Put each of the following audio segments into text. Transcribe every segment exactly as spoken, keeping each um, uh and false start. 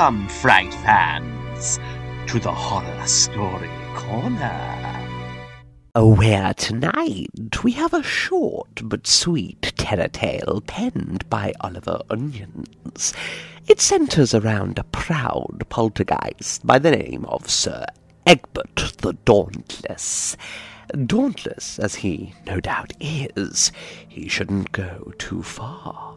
Welcome, Fright fans, to the Horror Story Corner. Where tonight we have a short but sweet terror tale penned by Oliver Onions. It centres around a proud poltergeist by the name of Sir Egbert the Dauntless. Dauntless as he no doubt is, he shouldn't go too far,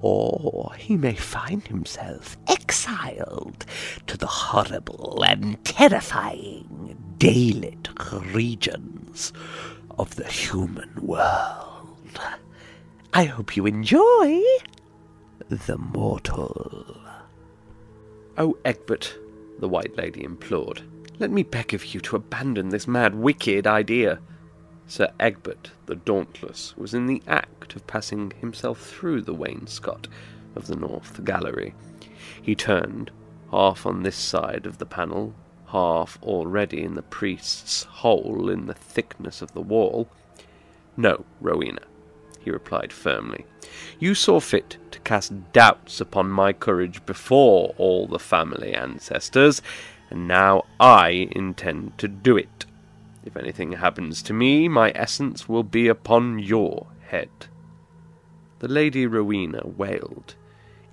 or he may find himself exiled to the horrible and terrifying daylit regions of the human world. I hope you enjoy The Mortal. "Oh, Egbert," the White Lady implored, "let me beg of you to abandon this mad, wicked idea." Sir Egbert the Dauntless was in the act of passing himself through the wainscot of the north gallery. He turned, half on this side of the panel, half already in the priest's hole in the thickness of the wall. "No, Rowena," he replied firmly, "you saw fit to cast doubts upon my courage before all the family ancestors, and now I intend to do it. If anything happens to me, my essence will be upon your head." The Lady Rowena wailed.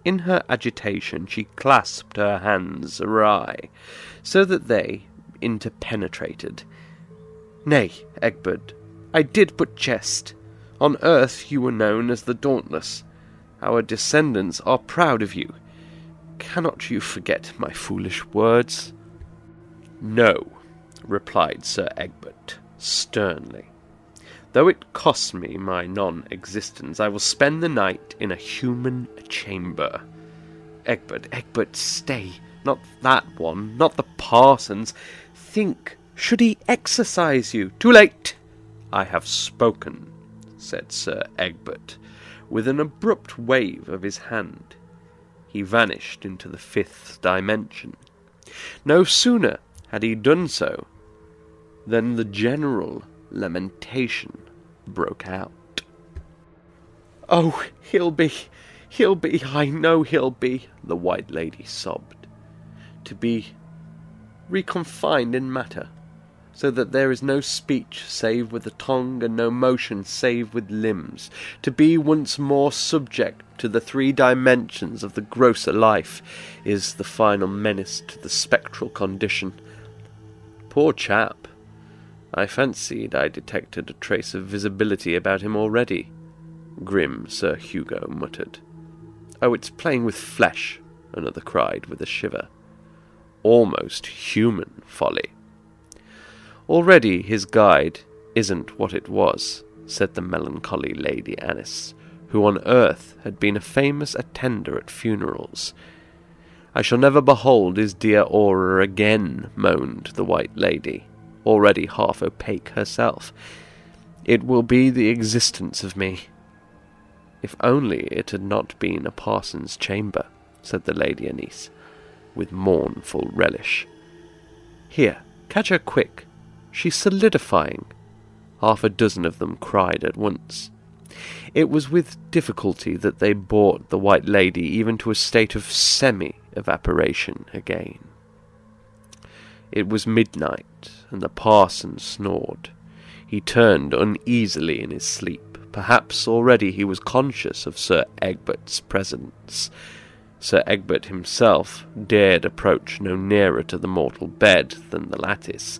In her agitation she clasped her hands awry, so that they interpenetrated. "Nay, Egbert, I did but jest. On earth you were known as the Dauntless. Our descendants are proud of you. Cannot you forget my foolish words?" "No," replied Sir Egbert sternly. "Though it costs me my non-existence, I will spend the night in a human chamber." "Egbert, Egbert, stay! Not that one, not the parson's. Think, should he exorcise you?" "Too late! I have spoken," said Sir Egbert, with an abrupt wave of his hand. He vanished into the fifth dimension. No sooner had he done so Then the general lamentation broke out. "Oh, he'll be, he'll be, I know he'll be," the White Lady sobbed, "to be reconfined in matter, so that there is no speech save with the tongue and no motion save with limbs, to be once more subject to the three dimensions of the grosser life, is the final menace to the spectral condition. Poor chap! I fancied I detected a trace of visibility about him already," grim Sir Hugo muttered. "Oh, it's playing with flesh," another cried with a shiver. "Almost human folly." "Already his guide isn't what it was," said the melancholy Lady Annis, who on earth had been a famous attender at funerals. "I shall never behold his dear aura again," moaned the White Lady, already half opaque herself. "It will be the existence of me." "If only it had not been a parson's chamber," said the Lady Annis, with mournful relish. "Here, catch her quick. She's solidifying." Half a dozen of them cried at once. It was with difficulty that they brought the White Lady even to a state of semi-evaporation again. It was midnight, and the parson snored. He turned uneasily in his sleep. Perhaps already he was conscious of Sir Egbert's presence. Sir Egbert himself dared approach no nearer to the mortal bed than the lattice.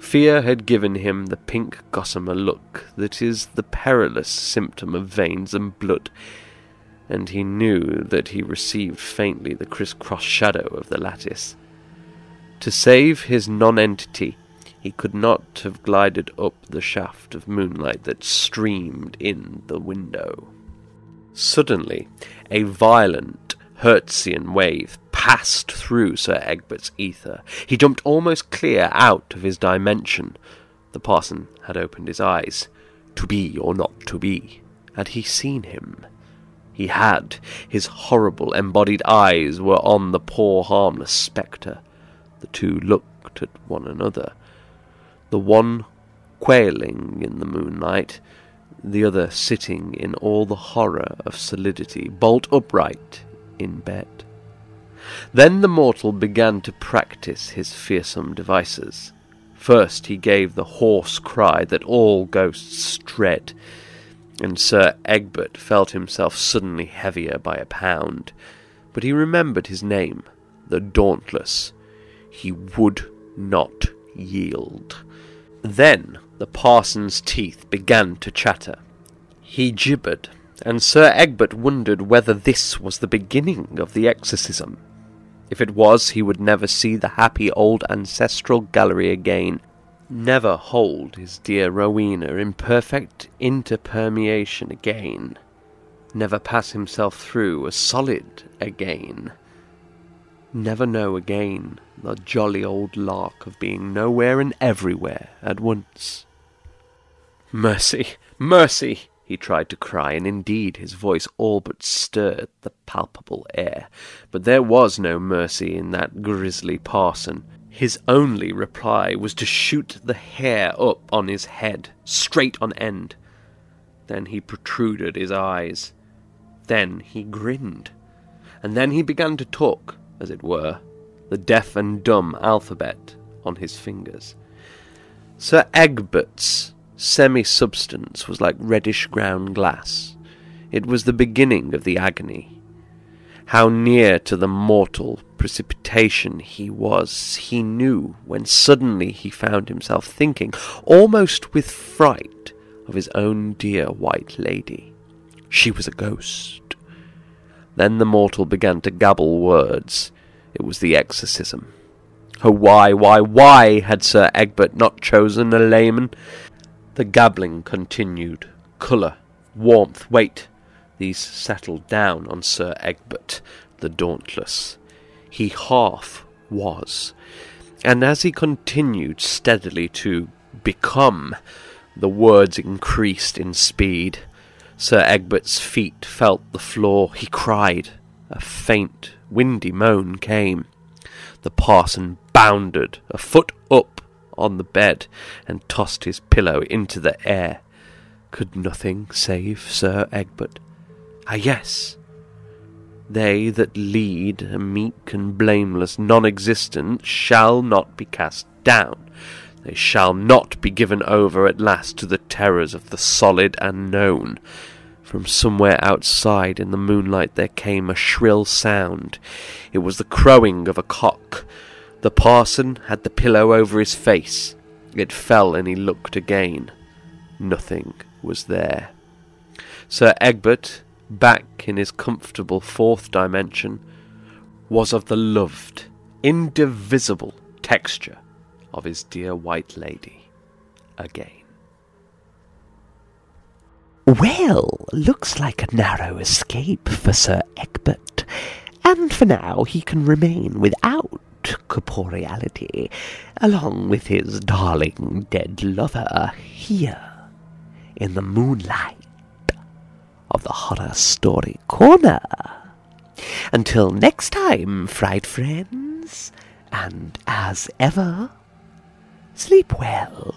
Fear had given him the pink gossamer look that is the perilous symptom of veins and blood, and he knew that he received faintly the criss-cross shadow of the lattice. To save his nonentity, he could not have glided up the shaft of moonlight that streamed in the window. Suddenly, a violent Hertzian wave passed through Sir Egbert's ether. He jumped almost clear out of his dimension. The parson had opened his eyes. To be or not to be, had he seen him? He had. His horrible embodied eyes were on the poor harmless spectre. The two looked at one another, the one quailing in the moonlight, the other sitting in all the horror of solidity, bolt upright in bed. Then the mortal began to practice his fearsome devices. First he gave the hoarse cry that all ghosts dread, and Sir Egbert felt himself suddenly heavier by a pound. But he remembered his name, the Dauntless. He would not yield. Then the parson's teeth began to chatter. He gibbered, and Sir Egbert wondered whether this was the beginning of the exorcism. If it was, he would never see the happy old ancestral gallery again, never hold his dear Rowena in perfect interpermeation again, never pass himself through a solid again, never know again the jolly old lark of being nowhere and everywhere at once. Mercy, mercy! He tried to cry, and indeed his voice all but stirred the palpable air. But there was no mercy in that grisly parson. His only reply was to shoot the hair up on his head, straight on end. Then he protruded his eyes. Then he grinned. And then he began to talk, as it were, the deaf and dumb alphabet on his fingers. Sir Egbert's semi-substance was like reddish ground glass. It was the beginning of the agony. How near to the mortal precipitation he was, he knew, when suddenly he found himself thinking, almost with fright, of his own dear white lady. She was a ghost. Then the mortal began to gabble words. It was the exorcism. Oh, why, why, why had Sir Egbert not chosen a layman? The gabbling continued. Colour, warmth, weight, these settled down on Sir Egbert, the Dauntless. He half was, and as he continued steadily to become, the words increased in speed. Sir Egbert's feet felt the floor. He cried. A faint, windy moan came. The parson bounded a foot up on the bed and tossed his pillow into the air. Could nothing save Sir Egbert? Ah, yes. They that lead a meek and blameless non-existence shall not be cast down. They shall not be given over at last to the terrors of the solid and known. From somewhere outside in the moonlight there came a shrill sound. It was the crowing of a cock. The parson had the pillow over his face. It fell, and he looked again. Nothing was there. Sir Egbert, back in his comfortable fourth dimension, was of the loved, indivisible texture of his dear white lady again. Well, looks like a narrow escape for Sir Egbert, and for now he can remain without corporeality, along with his darling dead lover, here in the moonlight of the Horror Story Corner. Until next time, fried friends, and as ever, sleep well.